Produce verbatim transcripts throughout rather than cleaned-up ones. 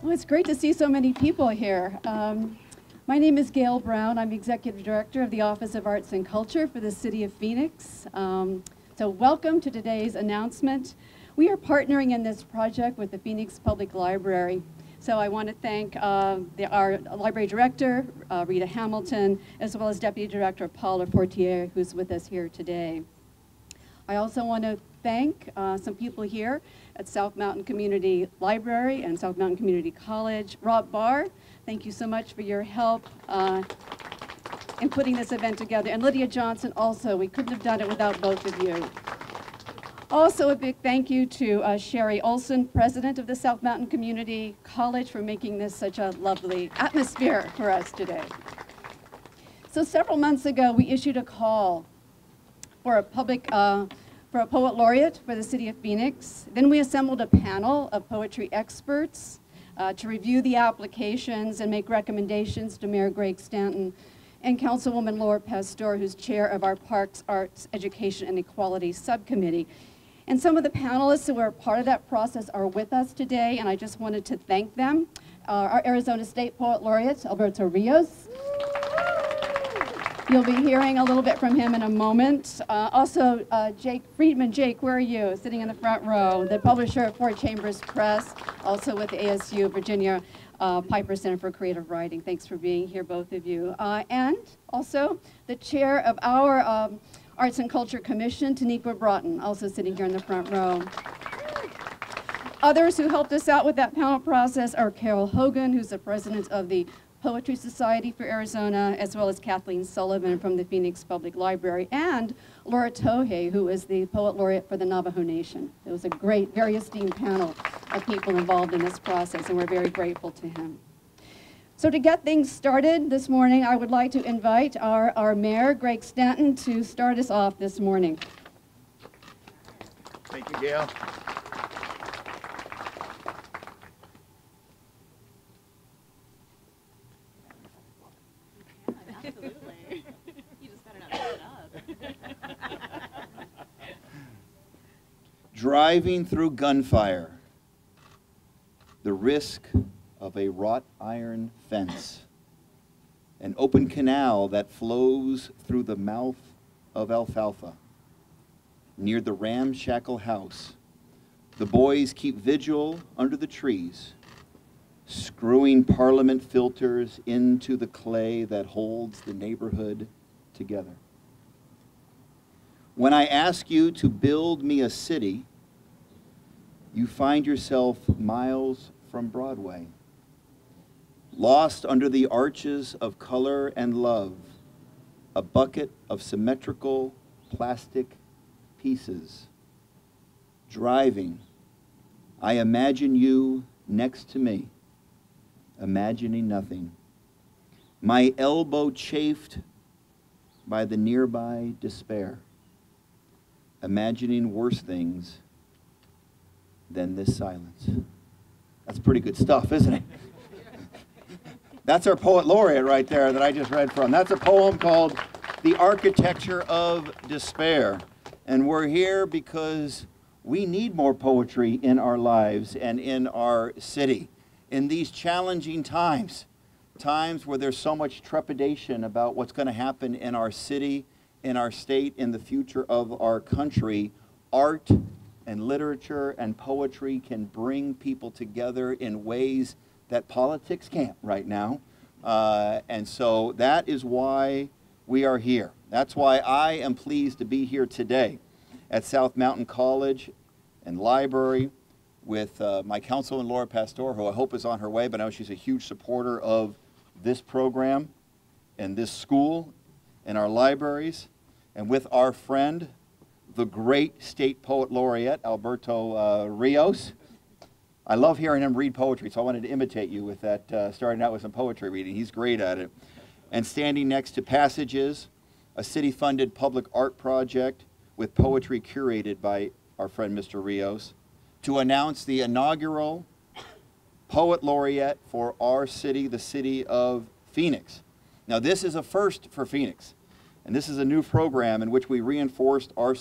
Well, it's great to see so many people here. Um, my name is Gail Brown. I'm Executive Director of the Office of Arts and Culture for the City of Phoenix. Um, so welcome to today's announcement. We are partnering in this project with the Phoenix Public Library. So I want to thank uh, the, our Library Director, uh, Rita Hamilton, as well as Deputy Director Paula Portier, who's with us here today. I also want to thank uh, some people here at South Mountain Community Library and South Mountain Community College. Rob Barr, thank you so much for your help uh, in putting this event together. And Lydia Johnson also, we couldn't have done it without both of you. Also a big thank you to uh, Sherry Olson, President of the South Mountain Community College, for making this such a lovely atmosphere for us today. So several months ago, we issued a call for a public, uh, for a poet laureate for the City of Phoenix. Then we assembled a panel of poetry experts uh, to review the applications and make recommendations to Mayor Greg Stanton and Councilwoman Laura Pastor, who's chair of our Parks, Arts, Education, and Equality Subcommittee. And some of the panelists who were part of that process are with us today, and I just wanted to thank them. Uh, our Arizona State Poet Laureate, Alberto Rios. You'll be hearing a little bit from him in a moment. Uh, also, uh, Jake Friedman. Jake, where are you? Sitting in the front row, the publisher of Four Chambers Press, also with the A S U Virginia uh, Piper Center for Creative Writing. Thanks for being here, both of you. Uh, and also, the chair of our um, Arts and Culture Commission, Taniqua Broughton, also sitting here in the front row. Others who helped us out with that panel process are Carol Hogan, who's the president of the Poetry Society for Arizona, as well as Kathleen Sullivan from the Phoenix Public Library, and Laura Tohe, who is the Poet Laureate for the Navajo Nation. It was a great, very esteemed panel of people involved in this process, and we're very grateful to him. So to get things started this morning, I would like to invite our, our mayor, Greg Stanton, to start us off this morning. Thank you, Gail. Driving through gunfire, the risk of a wrought iron fence, an open canal that flows through the mouth of alfalfa. Near the ramshackle house, the boys keep vigil under the trees, screwing parliament filters into the clay that holds the neighborhood together. When I ask you to build me a city, you find yourself miles from Broadway, lost under the arches of color and love, a bucket of symmetrical plastic pieces. Driving, I imagine you next to me, imagining nothing. My elbow chafed by the nearby despair, imagining worse things than this silence. That's pretty good stuff, isn't it? That's our poet laureate right there that I just read from. That's a poem called The Architecture of Despair. And we're here because we need more poetry in our lives and in our city. In these challenging times, times where there's so much trepidation about what's going to happen in our city, in our state, in the future of our country, art and literature and poetry can bring people together in ways that politics can't right now. Uh, and so that is why we are here. That's why I am pleased to be here today at South Mountain College and Library with uh, my councilwoman, Laura Pastor, who I hope is on her way, but I know she's a huge supporter of this program and this school and our libraries, and with our friend, the great state poet laureate, Alberto uh, Rios. I love hearing him read poetry, so I wanted to imitate you with that, uh, starting out with some poetry reading. He's great at it. And standing next to Passages, a city-funded public art project with poetry curated by our friend Mister Rios, to announce the inaugural poet laureate for our city, the city of Phoenix. Now, this is a first for Phoenix, and this is a new program in which we reinforced our,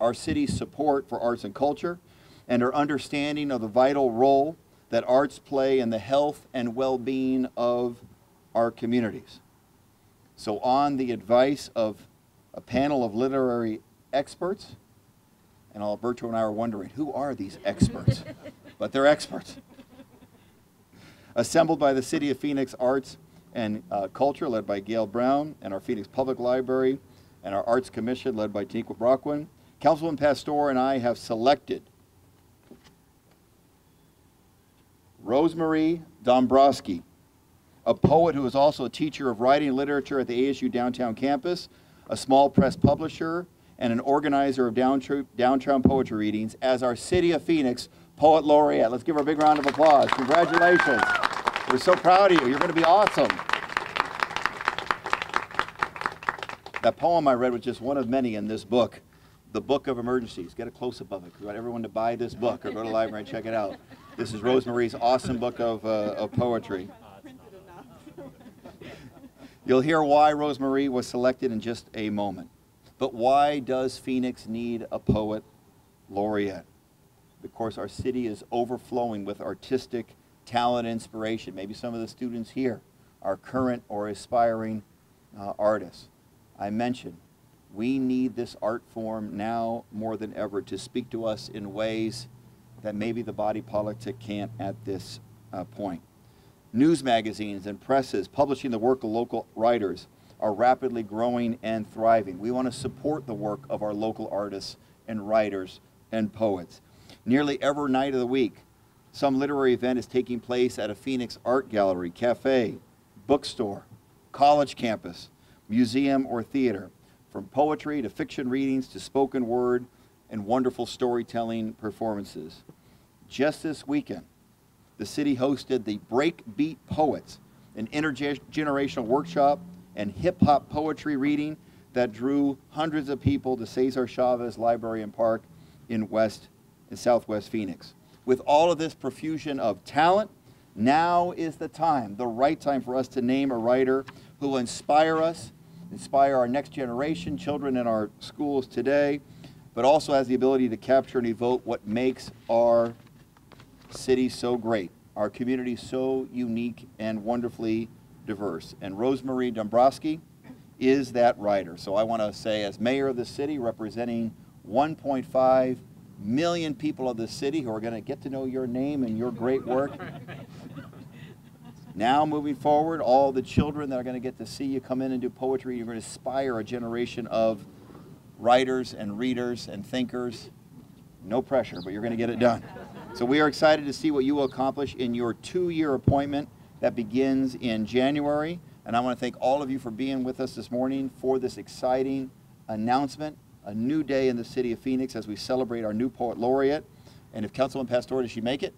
our city's support for arts and culture and our understanding of the vital role that arts play in the health and well-being of our communities. So on the advice of a panel of literary experts, and Alberto and I are wondering, who are these experts? But they're experts. Assembled by the City of Phoenix Arts and uh, Culture, led by Gail Brown, and our Phoenix Public Library, and our Arts Commission, led by Taniqua Broughton, Councilman Pastor and I have selected Rosemarie Dombrowski, a poet who is also a teacher of writing and literature at the A S U Downtown Campus, a small press publisher, and an organizer of downtown poetry readings, as our City of Phoenix Poet Laureate. Let's give her a big round of applause. Congratulations. We're so proud of you. You're going to be awesome. That poem I read was just one of many in this book, The Book of Emergencies. Get a close-up of it. We want everyone to buy this book or go to the library and check it out. This is Rosemarie's awesome book of, uh, of poetry. You'll hear why Rosemarie was selected in just a moment. But why does Phoenix need a poet laureate? Of course, our city is overflowing with artistic talent and inspiration. Maybe some of the students here are current or aspiring uh, artists. I mentioned we need this art form now more than ever to speak to us in ways that maybe the body politic can't at this uh, point. News magazines and presses publishing the work of local writers are rapidly growing and thriving. We want to support the work of our local artists and writers and poets. Nearly every night of the week, some literary event is taking place at a Phoenix art gallery, cafe, bookstore, college campus, museum, or theater. From poetry to fiction readings to spoken word and wonderful storytelling performances. Just this weekend, the city hosted the Breakbeat Poets, an intergenerational workshop and hip-hop poetry reading that drew hundreds of people to Cesar Chavez Library and Park in West in Southwest Phoenix. With all of this profusion of talent, now is the time, the right time for us to name a writer who will inspire us, inspire our next generation, children in our schools today, but also has the ability to capture and evoke what makes our city so great, our community so unique and wonderfully diverse. And Rosemarie Dombrowski is that writer. So I want to say, as mayor of the city, representing one point five million people of the city who are going to get to know your name and your great work. Now, moving forward, all the children that are going to get to see you come in and do poetry, you're going to inspire a generation of writers and readers and thinkers. No pressure, but you're going to get it done. So we are excited to see what you will accomplish in your two-year appointment that begins in January. And I want to thank all of you for being with us this morning for this exciting announcement, a new day in the city of Phoenix as we celebrate our new poet laureate. And if Councilman Pastor, does she make it?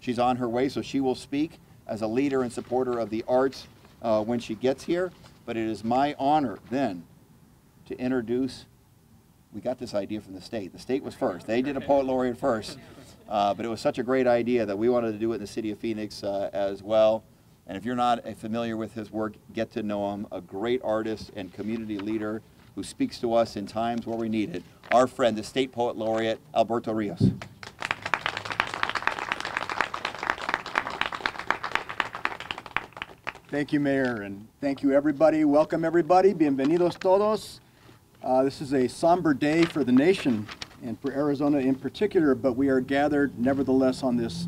She's on her way, so she will speak as a leader and supporter of the arts uh, when she gets here. But it is my honor then to introduce, we got this idea from the state. The state was first. They did a poet laureate first. Uh, but it was such a great idea that we wanted to do it in the city of Phoenix uh, as well. And if you're not uh, familiar with his work, get to know him, a great artist and community leader who speaks to us in times where we need it. Our friend, the state poet laureate, Alberto Rios. Thank you, Mayor, and thank you, everybody. Welcome, everybody. Bienvenidos todos. Uh, this is a somber day for the nation and for Arizona in particular, but we are gathered nevertheless on this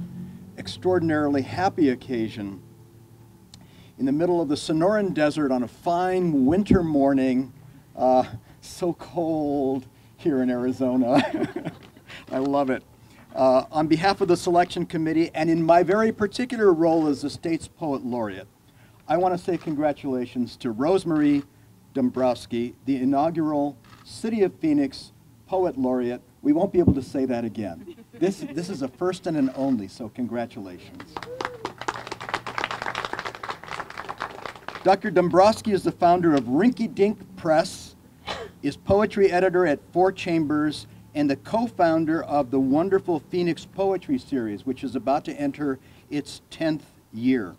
extraordinarily happy occasion in the middle of the Sonoran Desert on a fine winter morning, uh, so cold here in Arizona. I love it. Uh, on behalf of the selection committee and in my very particular role as the state's poet laureate, I want to say congratulations to Rosemarie Dombrowski, the inaugural City of Phoenix Poet Laureate. We won't be able to say that again. This, this is a first and an only, so congratulations. Doctor Dombrowski is the founder of Rinky Dink Press, is poetry editor at Four Chambers, and the co-founder of the wonderful Phoenix Poetry Series, which is about to enter its tenth year.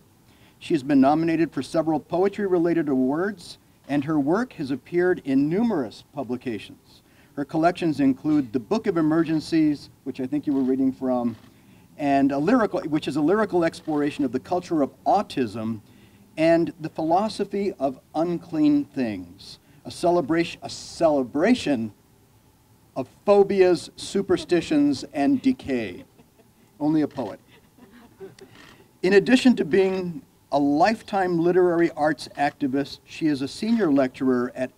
She has been nominated for several poetry-related awards, and her work has appeared in numerous publications. Her collections include The Book of Emergencies, which I think you were reading from, and a lyrical, which is a lyrical exploration of the culture of autism and the philosophy of unclean things, a celebration, a celebration of phobias, superstitions, and decay. Only a poet. In addition to being a lifetime literary arts activist, she is a senior lecturer at,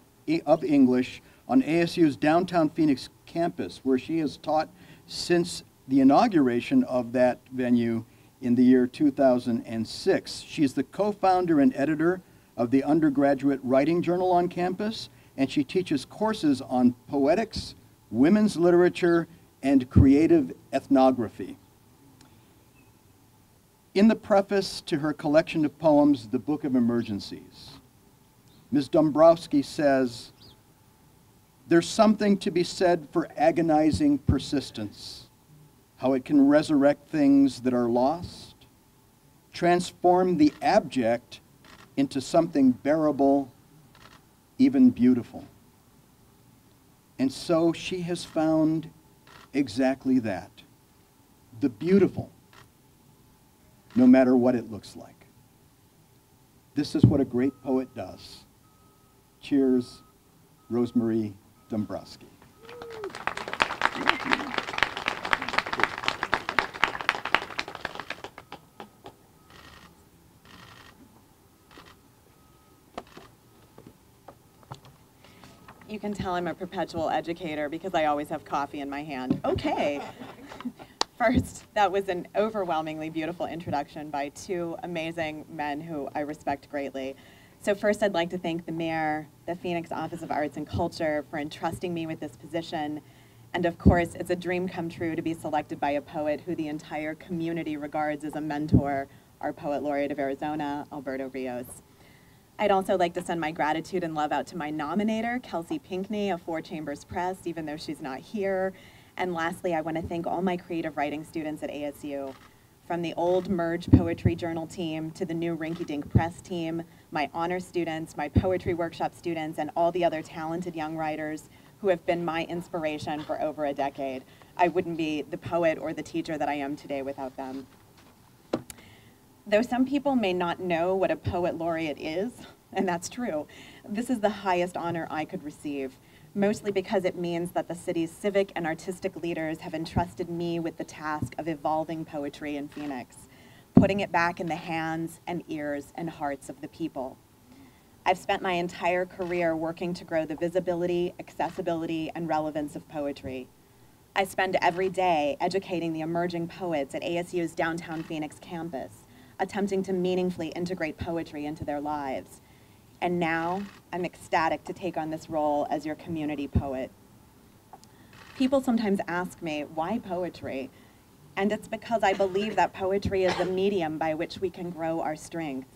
of English on A S U's downtown Phoenix campus, where she has taught since the inauguration of that venue in the year two thousand six. She is the co-founder and editor of the undergraduate writing journal on campus, and she teaches courses on poetics, women's literature, and creative ethnography. In the preface to her collection of poems, The Book of Emergencies, Miz Dombrowski says, "There's something to be said for agonizing persistence, how it can resurrect things that are lost, transform the abject into something bearable, even beautiful." And so she has found exactly that, the beautiful, no matter what it looks like. This is what a great poet does. Cheers, Rosemarie Dombrowski. You can tell I'm a perpetual educator because I always have coffee in my hand. Okay. First, that was an overwhelmingly beautiful introduction by two amazing men who I respect greatly. So first, I'd like to thank the mayor, the Phoenix Office of Arts and Culture for entrusting me with this position. And of course, it's a dream come true to be selected by a poet who the entire community regards as a mentor, our poet laureate of Arizona, Alberto Rios. I'd also like to send my gratitude and love out to my nominator, Kelsey Pinckney of Four Chambers Press, even though she's not here. And lastly, I want to thank all my creative writing students at A S U. From the old Merge Poetry Journal team to the new Rinky Dink Press team, my honor students, my poetry workshop students, and all the other talented young writers who have been my inspiration for over a decade. I wouldn't be the poet or the teacher that I am today without them. Though some people may not know what a poet laureate is, and that's true, this is the highest honor I could receive, mostly because it means that the city's civic and artistic leaders have entrusted me with the task of evolving poetry in Phoenix, putting it back in the hands and ears and hearts of the people. I've spent my entire career working to grow the visibility, accessibility, and relevance of poetry. I spend every day educating the emerging poets at A S U's downtown Phoenix campus, attempting to meaningfully integrate poetry into their lives. And now, I'm ecstatic to take on this role as your community poet. People sometimes ask me, why poetry? And it's because I believe that poetry is the medium by which we can grow our strength.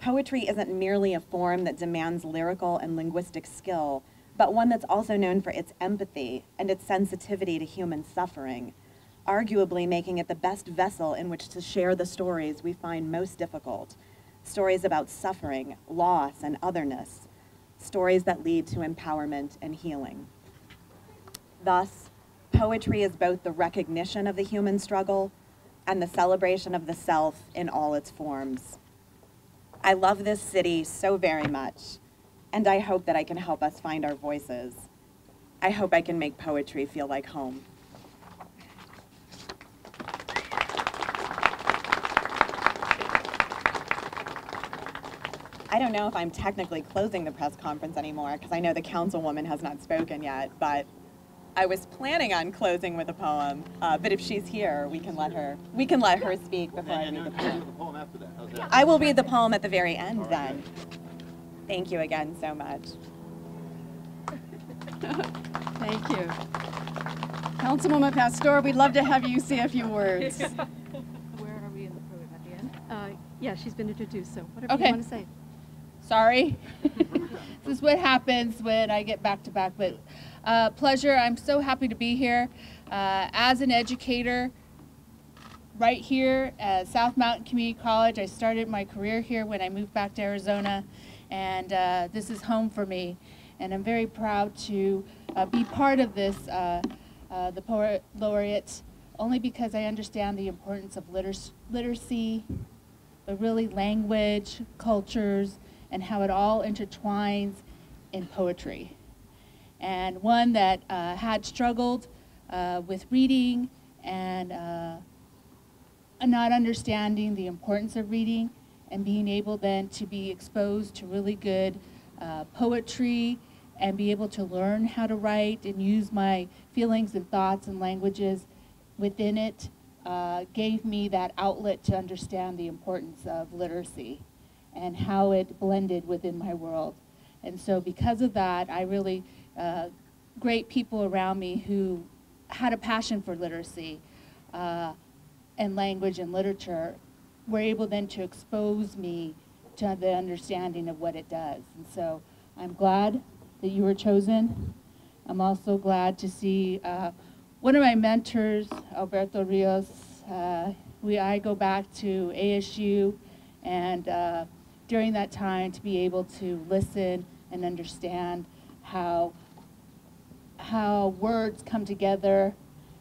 Poetry isn't merely a form that demands lyrical and linguistic skill, but one that's also known for its empathy and its sensitivity to human suffering, arguably making it the best vessel in which to share the stories we find most difficult. Stories about suffering, loss, and otherness. Stories that lead to empowerment and healing. Thus, poetry is both the recognition of the human struggle and the celebration of the self in all its forms. I love this city so very much, and I hope that I can help us find our voices. I hope I can make poetry feel like home. I don't know if I'm technically closing the press conference anymore because I know the councilwoman has not spoken yet, but I was planning on closing with a poem. Uh, but if she's here, we can let her. We can let her speak before yeah, I read no, the poem. The poem after that. How's that? I will read the poem at the very end right. Then. Thank you again so much. Thank you, Councilwoman Pastor. We'd love to have you say a few words. Where are we in the program at the end? Uh, yeah, she's been introduced. So whatever okay. you want to say. Sorry. This is what happens when I get back to back, but uh, pleasure. I'm so happy to be here uh, as an educator right here at South Mountain Community College. I started my career here when I moved back to Arizona, and uh, this is home for me. And I'm very proud to uh, be part of this, uh, uh, the Poet Laureate only because I understand the importance of literac literacy, but really language, cultures, and how it all intertwines in poetry. And one that uh, had struggled uh, with reading and uh, not understanding the importance of reading, and being able then to be exposed to really good uh, poetry and be able to learn how to write and use my feelings and thoughts and languages within it uh, gave me that outlet to understand the importance of literacy and how it blended within my world. And so because of that, I really, uh, great people around me who had a passion for literacy uh, and language and literature were able then to expose me to the understanding of what it does. And so I'm glad that you were chosen. I'm also glad to see uh, one of my mentors, Alberto Rios. Uh, we, I go back to A S U, and uh, during that time to be able to listen and understand how, how words come together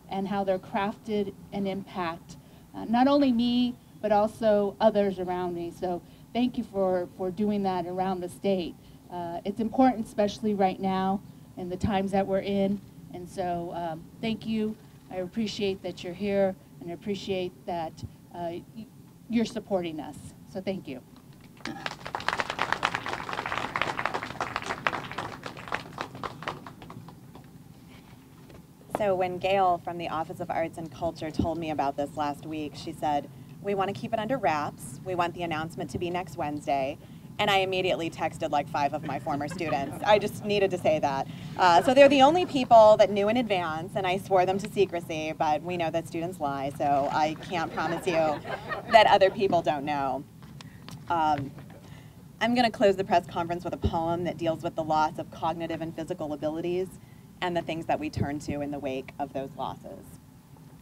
and how they're crafted and impact uh, not only me, but also others around me. So thank you for, for doing that around the state. Uh, it's important, especially right now in the times that we're in. And so um, thank you. I appreciate that you're here, and I appreciate that uh, you're supporting us. So thank you. So when Gail from the Office of Arts and Culture told me about this last week, she said, "We want to keep it under wraps. We want the announcement to be next Wednesday." And I immediately texted like five of my former students. I just needed to say that. Uh, so they're the only people that knew in advance, and I swore them to secrecy, but we know that students lie, so I can't promise you that other people don't know. Um, I'm going to close the press conference with a poem that deals with the loss of cognitive and physical abilities and the things that we turn to in the wake of those losses.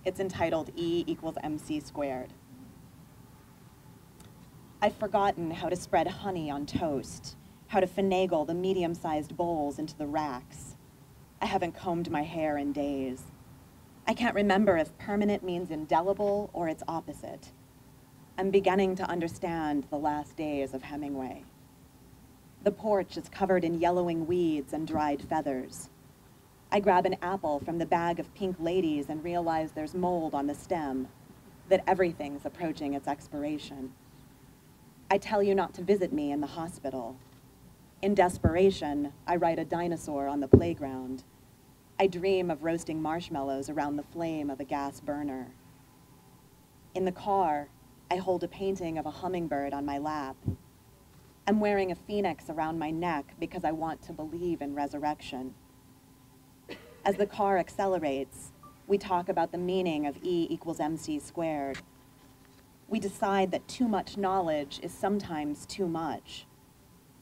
It's entitled E equals M C squared. I've forgotten how to spread honey on toast, how to finagle the medium-sized bowls into the racks. I haven't combed my hair in days. I can't remember if permanent means indelible or its opposite. I'm beginning to understand the last days of Hemingway. The porch is covered in yellowing weeds and dried feathers. I grab an apple from the bag of pink ladies and realize there's mold on the stem, that everything's approaching its expiration. I tell you not to visit me in the hospital. In desperation, I write a dinosaur on the playground. I dream of roasting marshmallows around the flame of a gas burner. In the car, I hold a painting of a hummingbird on my lap. I'm wearing a phoenix around my neck because I want to believe in resurrection. As the car accelerates, we talk about the meaning of E equals M C squared. We decide that too much knowledge is sometimes too much,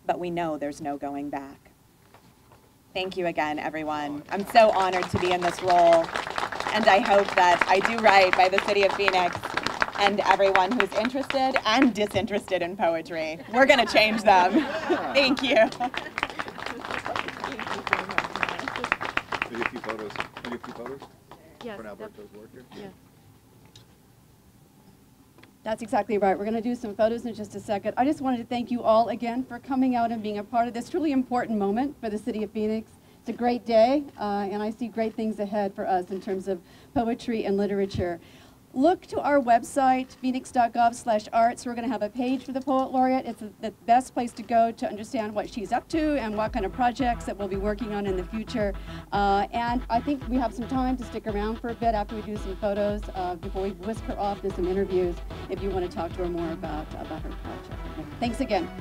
but we know there's no going back. Thank you again, everyone. I'm so honored to be in this role, and I hope that I do right by the city of Phoenix and everyone who's interested and disinterested in poetry. We're going to change them. Thank you. Maybe a few photos. Maybe a few photos? Yes. For Alberto's work here? Yeah. That's exactly right. We're going to do some photos in just a second. I just wanted to thank you all again for coming out and being a part of this really important moment for the city of Phoenix. It's a great day, uh, and I see great things ahead for us in terms of poetry and literature. Look to our website, phoenix dot gov slash arts. We're going to have a page for the Poet Laureate. It's the best place to go to understand what she's up to and what kind of projects that we'll be working on in the future. Uh, and I think we have some time to stick around for a bit after we do some photos, uh, before we whisk her off to some interviews, if you want to talk to her more about, about her project. Thanks again.